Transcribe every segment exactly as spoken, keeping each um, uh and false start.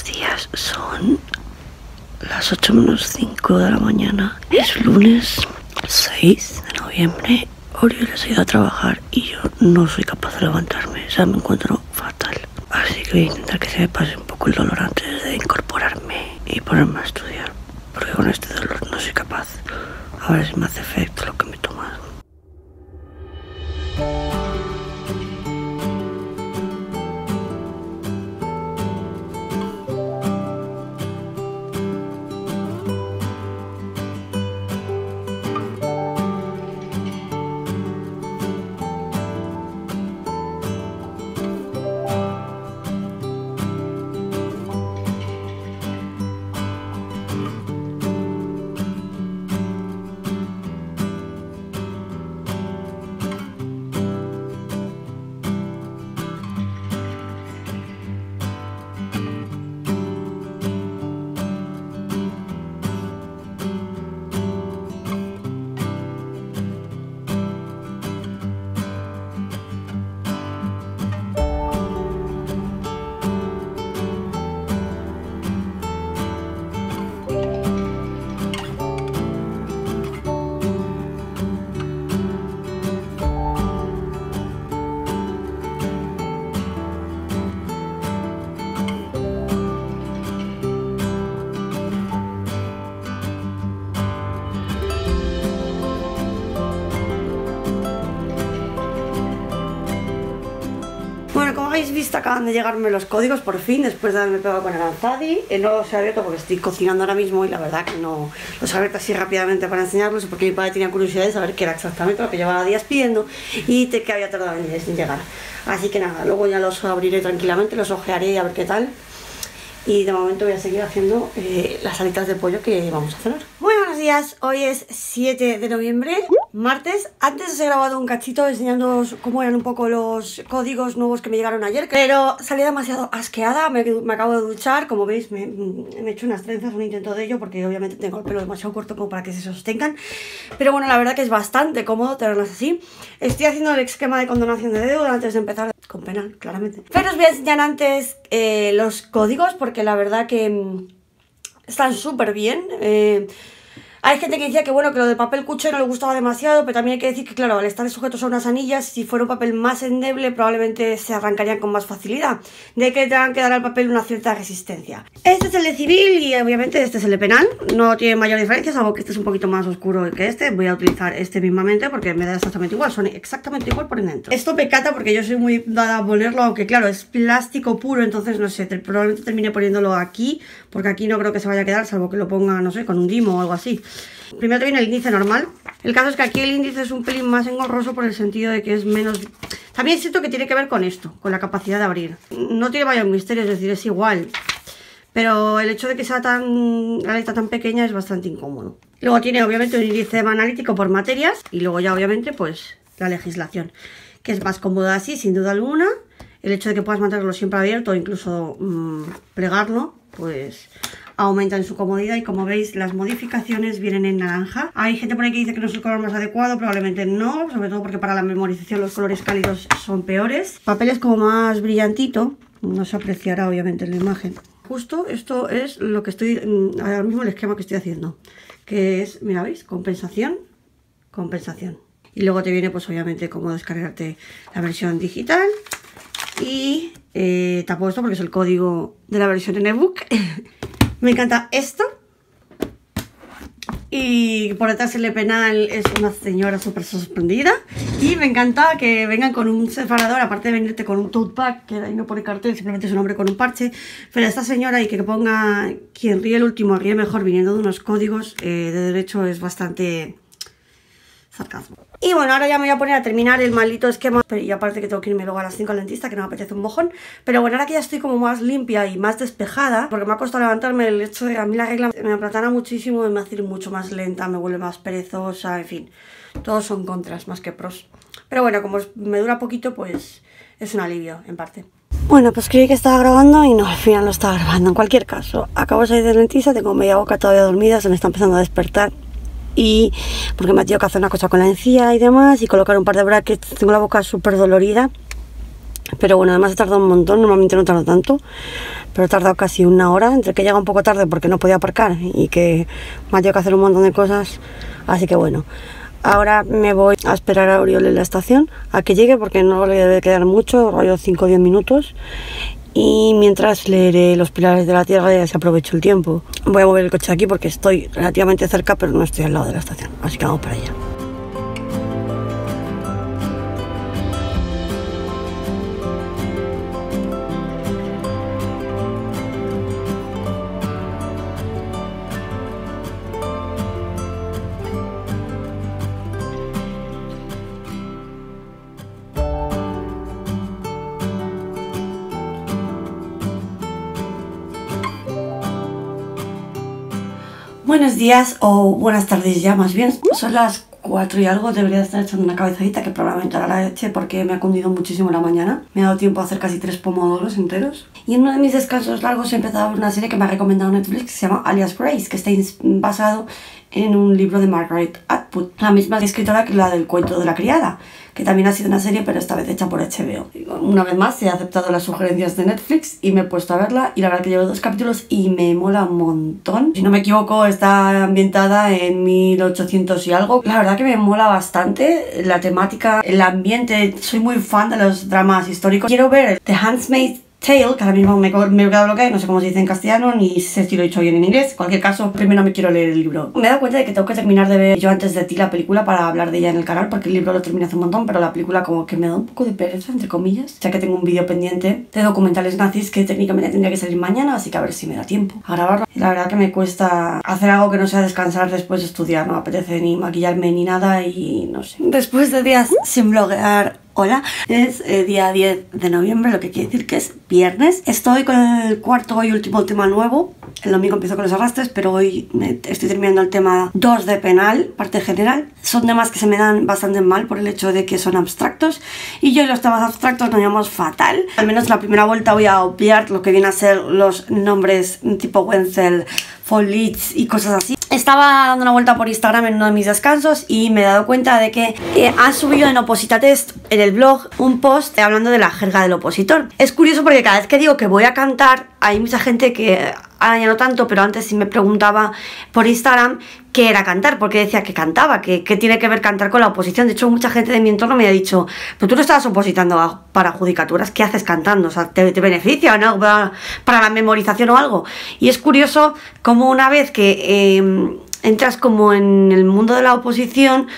tres días son las ocho menos cinco de la mañana. Es lunes seis de noviembre. Oriol se ha ido a trabajar y yo no soy capaz de levantarme. O sea, me encuentro fatal. Así que voy a intentar que se me pase un poco el dolor antes de incorporarme y ponerme a estudiar, porque con este dolor no soy capaz. A ver si me hace efecto lo que me tomas. Visto, acaban de llegarme los códigos por fin, después de haberme pegado con Aranzadi. Eh, no los he abierto porque estoy cocinando ahora mismo y la verdad que no los he abierto así rápidamente para enseñarlos, porque mi padre tenía curiosidad de saber qué era exactamente lo que llevaba días pidiendo y te, que había tardado en llegar. Así que nada, luego ya los abriré tranquilamente, los ojearé a ver qué tal. Y de momento voy a seguir haciendo eh, las alitas de pollo que vamos a cenar. Muy buenos días, hoy es siete de noviembre, martes. Antes os he grabado un cachito enseñándoos cómo eran un poco los códigos nuevos que me llegaron ayer, pero salí demasiado asqueada, me, me acabo de duchar. Como veis me, me he hecho unas trenzas, un intento de ello, porque obviamente tengo el pelo demasiado corto como para que se sostengan. Pero bueno, la verdad que es bastante cómodo tenerlas así. Estoy haciendo el esquema de condonación de deuda antes de empezar, con penal, claramente. Pero os voy a enseñar antes eh, los códigos, porque la verdad que mmm, están súper bien. Eh, hay gente que decía que bueno, que lo de papel cuché no le gustaba demasiado, pero también hay que decir que claro, al estar sujetos a unas anillas, si fuera un papel más endeble probablemente se arrancarían con más facilidad, de que tengan que dar al papel una cierta resistencia. Este es el de civil y obviamente este es el de penal, no tiene mayor diferencia, salvo que este es un poquito más oscuro que este. Voy a utilizar este mismamente porque me da exactamente igual, son exactamente igual por dentro. Esto me cata porque yo soy muy dada a ponerlo, aunque claro, es plástico puro, entonces no sé, probablemente termine poniéndolo aquí, porque aquí no creo que se vaya a quedar, salvo que lo ponga, no sé, con un limo o algo así. Primero te viene el índice normal. El caso es que aquí el índice es un pelín más engorroso, por el sentido de que es menos... También siento que tiene que ver con esto, con la capacidad de abrir. No tiene mayor misterio, es decir, es igual, pero el hecho de que sea tan, la letra tan pequeña es bastante incómodo. Luego tiene obviamente un índice analítico por materias y luego ya obviamente pues la legislación, que es más cómoda así sin duda alguna. El hecho de que puedas mantenerlo siempre abierto o incluso mmm, plegarlo, pues aumenta en su comodidad. Y como veis, las modificaciones vienen en naranja. Hay gente por ahí que dice que no es el color más adecuado, probablemente no, sobre todo porque para la memorización los colores cálidos son peores. Papel es como más brillantito, no se apreciará obviamente en la imagen. Justo esto es lo que estoy, ahora mismo el esquema que estoy haciendo, que es, mira, ¿veis? Compensación, compensación. Y luego te viene pues obviamente cómo descargarte la versión digital. Y eh, tapo esto porque es el código de la versión en ebook. Me encanta esto. Y por detrás el penal es una señora súper sorprendida. Y me encanta que vengan con un separador, aparte de venirte con un tote bag, que ahí no pone cartel, simplemente es un hombre con un parche. Pero esta señora, y que ponga quien ríe el último ríe mejor, viniendo de unos códigos eh, de derecho, es bastante sarcasmo. Y bueno, ahora ya me voy a poner a terminar el maldito esquema. Y aparte que tengo que irme luego a las cinco al dentista, que no me apetece un mojón. Pero bueno, ahora que ya estoy como más limpia y más despejada, porque me ha costado levantarme, el hecho de que a mí la regla me aplatana muchísimo y me hace ir mucho más lenta, me vuelve más perezosa, en fin. Todos son contras más que pros. Pero bueno, como me dura poquito, pues es un alivio en parte. Bueno, pues creí que estaba grabando y no, al final no estaba grabando. En cualquier caso, acabo de salir del dentista, tengo media boca todavía dormida, se me está empezando a despertar. Y porque me ha tenido que hacer una cosa con la encía y demás, y colocar un par de brackets, tengo la boca súper dolorida. Pero bueno, además he tardado un montón, normalmente no tardo tanto, pero he tardado casi una hora, entre que llega un poco tarde porque no podía aparcar y que me ha tenido que hacer un montón de cosas, así que bueno. Ahora me voy a esperar a Oriol en la estación, a que llegue, porque no le debe quedar mucho, rollo cinco o diez minutos. Y mientras leeré Los Pilares de la Tierra y así aprovecho el tiempo. Voy a mover el coche aquí porque estoy relativamente cerca, pero no estoy al lado de la estación, así que vamos para allá. Buenos días, o buenas tardes ya más bien. Son las cuatro y algo, debería estar echando una cabezadita que probablemente ahora la eche porque me ha cundido muchísimo la mañana. Me ha dado tiempo a hacer casi tres pomodoros enteros. Y en uno de mis descansos largos he empezado a ver una serie que me ha recomendado Netflix que se llama Alias Grace, que está basado en un libro de Margaret Atwood, la misma escritora que la del Cuento de la Criada, que también ha sido una serie pero esta vez hecha por H B O. Una vez más he aceptado las sugerencias de Netflix y me he puesto a verla, y la verdad que llevo dos capítulos y me mola un montón. Si no me equivoco, está ambientada en mil ochocientos y algo. La verdad que me mola bastante la temática, el ambiente. Soy muy fan de los dramas históricos. Quiero ver The Handmaid's Tale, que ahora mismo me, me he quedado bloqueada y no sé cómo se dice en castellano, ni sé si lo he dicho bien en inglés. En cualquier caso, primero me quiero leer el libro. Me he dado cuenta de que tengo que terminar de ver Yo antes de ti, la película, para hablar de ella en el canal, porque el libro lo terminé hace un montón, pero la película como que me da un poco de pereza, entre comillas, ya que tengo un vídeo pendiente de documentales nazis que técnicamente tendría que salir mañana, así que a ver si me da tiempo a grabarlo. La verdad que me cuesta hacer algo que no sea descansar después de estudiar, no me apetece ni maquillarme ni nada y no sé. Después de días sin bloguear, hola, es eh, día diez de noviembre, lo que quiere decir que es viernes. Estoy con el cuarto y último tema nuevo. El domingo empiezo con los arrastres, pero hoy me estoy terminando el tema dos de penal, parte general. Son temas que se me dan bastante mal por el hecho de que son abstractos, y yo y los temas abstractos nos llevamos fatal. Al menos en la primera vuelta voy a obviar lo que viene a ser los nombres tipo Wenzel, Follitz y cosas así. Estaba dando una vuelta por Instagram en uno de mis descansos y me he dado cuenta de que eh, ha subido en Oposita Test, en el blog, un post hablando de la jerga del opositor. Es curioso porque cada vez que digo que voy a cantar, hay mucha gente que ahora ya no tanto, pero antes sí me preguntaba por Instagram qué era cantar, porque decía que cantaba, que, que tiene que ver cantar con la oposición. De hecho, mucha gente de mi entorno me ha dicho, pero tú no estabas opositando a, para judicaturas, ¿qué haces cantando? O sea, ¿te, te beneficia o no para, para la memorización o algo? Y es curioso como una vez que eh, entras como en el mundo de la oposición,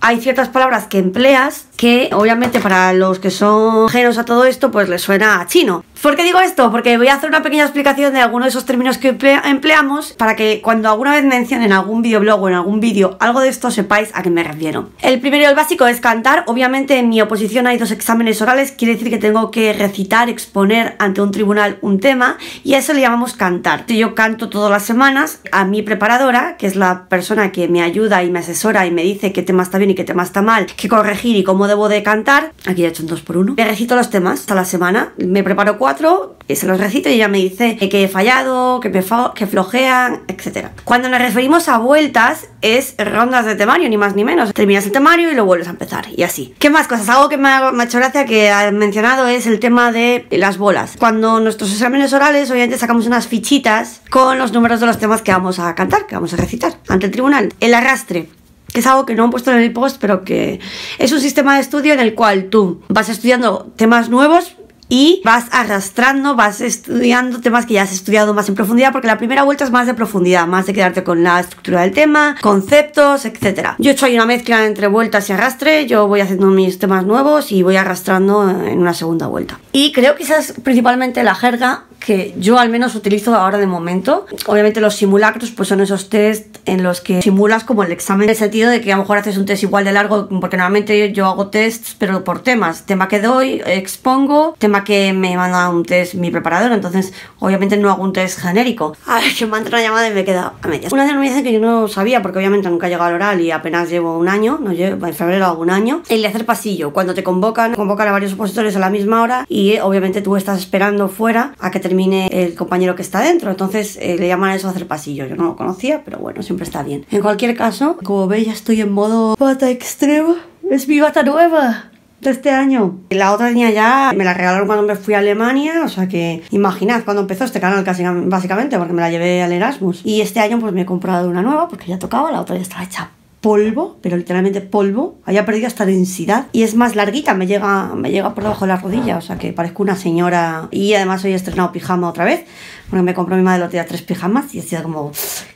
hay ciertas palabras que empleas que obviamente para los que son ajenos a todo esto pues les suena a chino. ¿Por qué digo esto? Porque voy a hacer una pequeña explicación de alguno de esos términos que empleamos para que cuando alguna vez mencionen en algún videoblog o en algún vídeo algo de esto sepáis a qué me refiero. El primero y el básico es cantar. Obviamente en mi oposición hay dos exámenes orales, quiere decir que tengo que recitar, exponer ante un tribunal un tema, y a eso le llamamos cantar. Yo canto todas las semanas a mi preparadora, que es la persona que me ayuda y me asesora y me dice qué tema está bien y qué tema está mal, qué corregir y cómo debo de cantar. Aquí ya he hecho un dos por uno. Me recito los temas a la semana, me preparo cuatro, se los recito y ella me dice que he fallado, que me fa que flojean, etcétera. Cuando nos referimos a vueltas es rondas de temario, ni más ni menos. Terminas el temario y lo vuelves a empezar y así. ¿Qué más cosas? Algo que me ha, me ha hecho gracia que han mencionado es el tema de las bolas. Cuando nuestros exámenes orales obviamente sacamos unas fichitas con los números de los temas que vamos a cantar, que vamos a recitar ante el tribunal. El arrastre, que es algo que no han puesto en el post, pero que es un sistema de estudio en el cual tú vas estudiando temas nuevos y vas arrastrando, vas estudiando temas que ya has estudiado más en profundidad, porque la primera vuelta es más de profundidad, más de quedarte con la estructura del tema, conceptos, etcétera. Yo he hecho ahí una mezcla entre vueltas y arrastre, yo voy haciendo mis temas nuevos y voy arrastrando en una segunda vuelta. Y creo que esa es principalmente la jerga que yo al menos utilizo ahora de momento. Obviamente los simulacros pues son esos test en los que simulas como el examen, en el sentido de que a lo mejor haces un test igual de largo, porque normalmente yo hago tests pero por temas, tema que doy, expongo, tema que me manda un test mi preparador, entonces obviamente no hago un test genérico. A ver, que me entra una llamada y me he quedado a medias. Una denominación que yo no sabía, porque obviamente nunca he llegado al oral y apenas llevo un año, no llevo, en febrero hago un año, el de hacer pasillo, cuando te convocan, convocan a varios opositores a la misma hora y obviamente tú estás esperando fuera a que te termine el compañero que está dentro, entonces eh, le llaman a eso hacer pasillo. Yo no lo conocía, pero bueno, siempre está bien. En cualquier caso, como veis, ya estoy en modo bata extrema. Es mi bata nueva. de este año. La otra tenía ya, me la regalaron cuando me fui a Alemania, o sea que imaginad cuando empezó este canal casi básicamente, porque me la llevé al Erasmus. Y este año pues me he comprado una nueva porque ya tocaba, la otra ya estaba hecha polvo, pero literalmente polvo, había perdido hasta densidad y es más larguita, me llega, me llega por debajo de la rodilla, o sea que parezco una señora. Y además hoy he estrenado pijama otra vez, porque me compró mi madre el otro día tres pijamas y he sido como,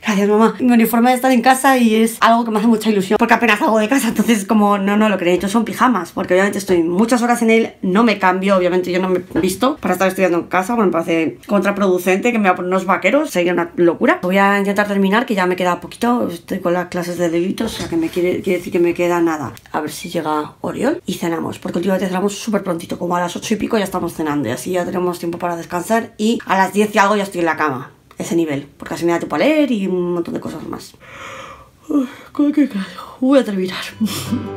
gracias mamá. Mi uniforme de estar en casa y es algo que me hace mucha ilusión, porque apenas hago de casa, entonces como no, no, lo que he hecho son pijamas, porque obviamente estoy muchas horas en él, no me cambio, obviamente yo no me he visto para estar estudiando en casa, bueno, me parece contraproducente que me voy a poner unos vaqueros, sería una locura. Voy a intentar terminar, que ya me queda poquito, estoy con las clases de deditos. O sea que me quiere, quiere decir que me queda nada. A ver si llega Oriol y cenamos, porque últimamente cenamos súper prontito, como a las ocho y pico ya estamos cenando, y así ya tenemos tiempo para descansar. Y a las diez y algo ya estoy en la cama. Ese nivel, porque así me da tiempo a leer y un montón de cosas más. Uy, ¿cómo que caigo? Voy a terminar.